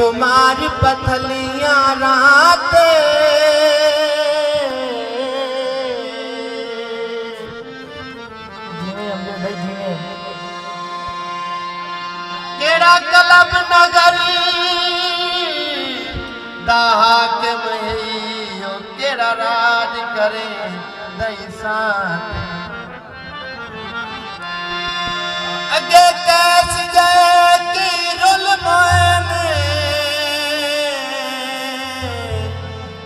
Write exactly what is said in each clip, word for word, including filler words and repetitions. तुम्हारी पथलियां रातें केड़ा कलब नगरी दाहक महीयो केड़ा राज करे दैसान अगे कैस गए की रुल माने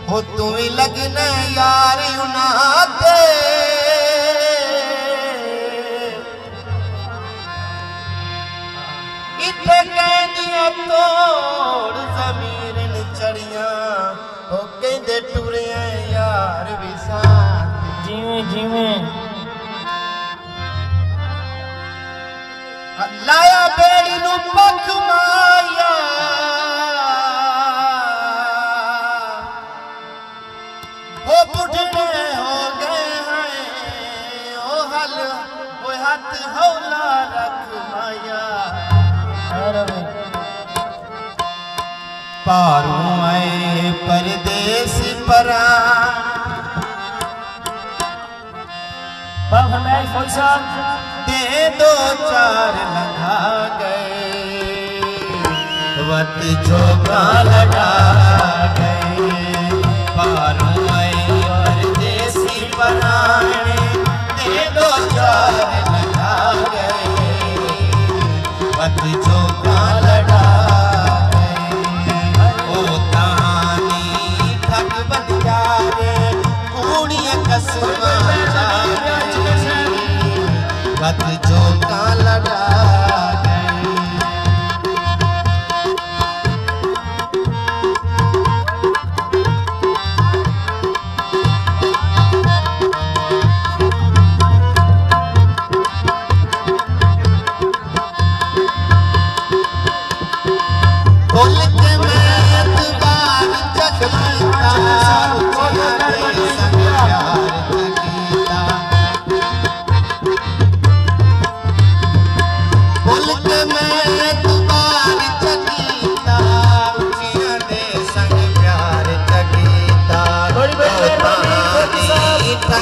हो तू ही लगने यारी उनाते इतने कहनिया तोड़ जमीरन चढ़िया हो कहते टुरिया यार विशाल जीवे जीवे लाया बेड़ी नू पख माया हो बुढ़े हो गए हैं ओ हल ओ हाथ हौला रख माया पारू आए परदेस परा दे दो चार लगा गए वत झोंका लगा गए पारू आए परदेसी बनाने दे दो चार लगा गए वत झोंका लगा गए ओ तानी थक बन जाए कूड़िया कसमा वत झोंका लगा गए बोल के मैं बार जग में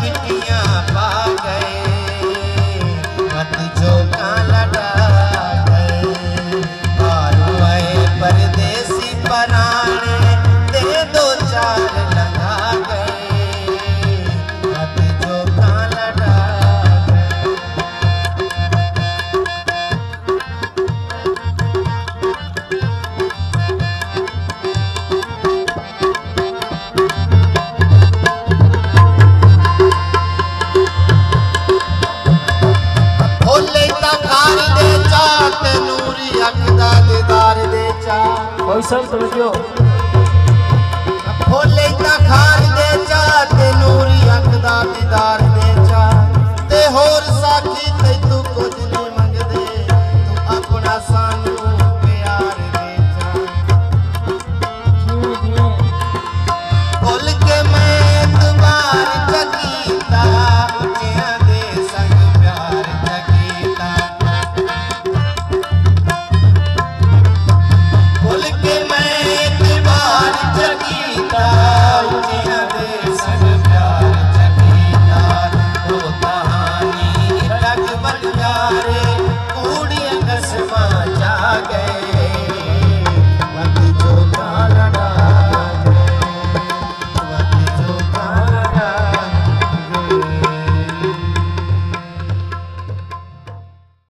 मिट्टियां पा गए वत झोंका लगा गए पारू आए परदेसी पराने दे दो चार लगा गए वत झोंका लगा भोले का खार